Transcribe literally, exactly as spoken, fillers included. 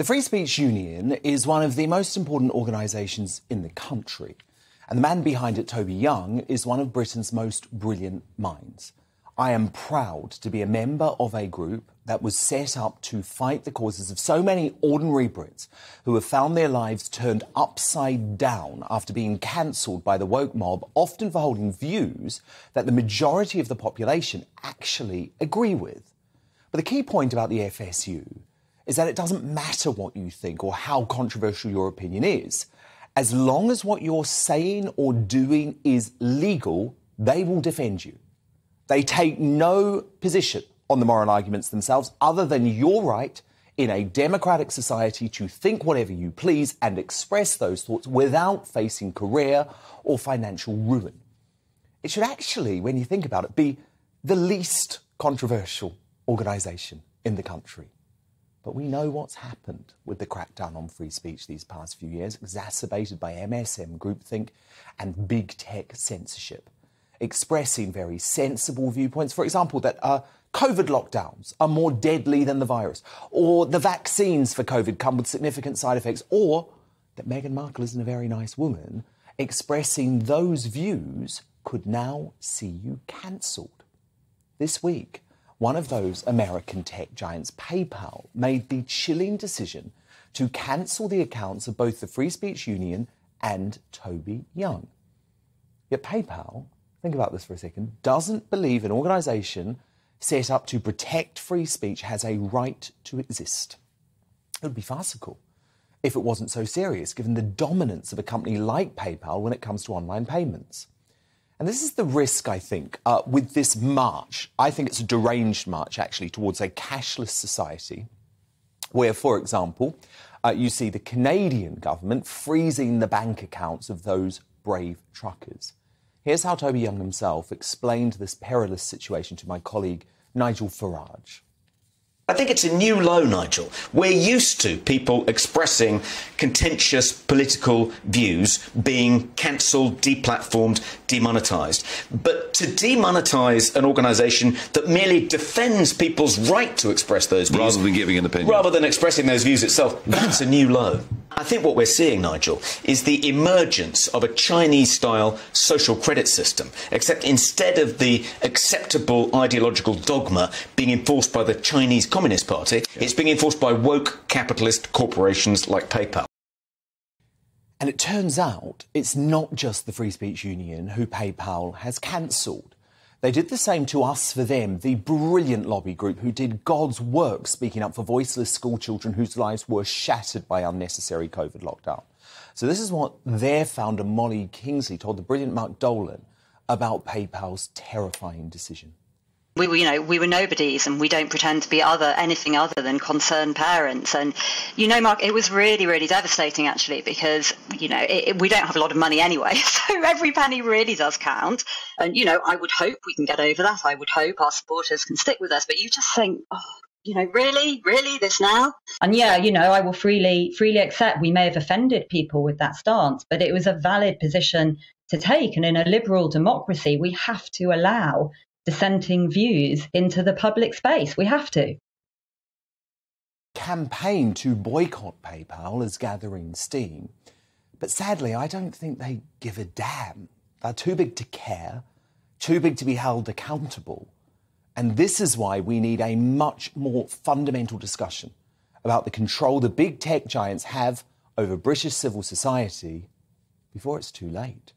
The Free Speech Union is one of the most important organisations in the country. And the man behind it, Toby Young, is one of Britain's most brilliant minds. I am proud to be a member of a group that was set up to fight the causes of so many ordinary Brits who have found their lives turned upside down after being cancelled by the woke mob, often for holding views that the majority of the population actually agree with. But the key point about the F S U is that it doesn't matter what you think or how controversial your opinion is. As long as what you're saying or doing is legal, they will defend you. They take no position on the moral arguments themselves other than your right in a democratic society to think whatever you please and express those thoughts without facing career or financial ruin. It should actually, when you think about it, be the least controversial organisation in the country. But we know what's happened with the crackdown on free speech these past few years, exacerbated by M S M groupthink and big tech censorship, expressing very sensible viewpoints. For example, that uh, COVID lockdowns are more deadly than the virus, or the vaccines for COVID come with significant side effects, or that Meghan Markle isn't a very nice woman. Expressing those views could now see you cancelled. This week, one of those American tech giants, PayPal, made the chilling decision to cancel the accounts of both the Free Speech Union and Toby Young. Yet PayPal, think about this for a second, doesn't believe an organisation set up to protect free speech has a right to exist. It would be farcical if it wasn't so serious, given the dominance of a company like PayPal when it comes to online payments. And this is the risk, I think, uh, with this march. I think it's a deranged march, actually, towards a cashless society where, for example, uh, you see the Canadian government freezing the bank accounts of those brave truckers. Here's how Toby Young himself explained this perilous situation to my colleague Nigel Farage. I think it's a new low, Nigel. We're used to people expressing contentious political views being cancelled, deplatformed, demonetised. But to demonetise an organisation that merely defends people's right to express those views... Rather than giving an opinion. Rather than expressing those views itself, that's a new low. I think what we're seeing, Nigel, is the emergence of a Chinese-style social credit system, except instead of the acceptable ideological dogma being enforced by the Chinese Communist Party, yeah. It's being enforced by woke capitalist corporations like PayPal. And it turns out it's not just the Free Speech Union who PayPal has cancelled. They did the same to Us For Them, the brilliant lobby group who did God's work speaking up for voiceless schoolchildren whose lives were shattered by unnecessary COVID lockdown. So this is what their founder, Molly Kingsley, told the brilliant Mark Dolan about PayPal's terrifying decision. We were, you know, we were nobodies, and we don't pretend to be other anything other than concerned parents. And, you know, Mark, it was really, really devastating, actually, because, you know, it, it, we don't have a lot of money anyway. So every penny really does count. And, you know, I would hope we can get over that. I would hope our supporters can stick with us. But you just think, oh, you know, really, really this now? And, yeah, you know, I will freely, freely accept we may have offended people with that stance, but it was a valid position to take. And in a liberal democracy, we have to allow dissenting views into the public space. We have to. Campaign to boycott PayPal is gathering steam. But sadly, I don't think they give a damn. They're too big to care, too big to be held accountable. And this is why we need a much more fundamental discussion about the control the big tech giants have over British civil society before it's too late.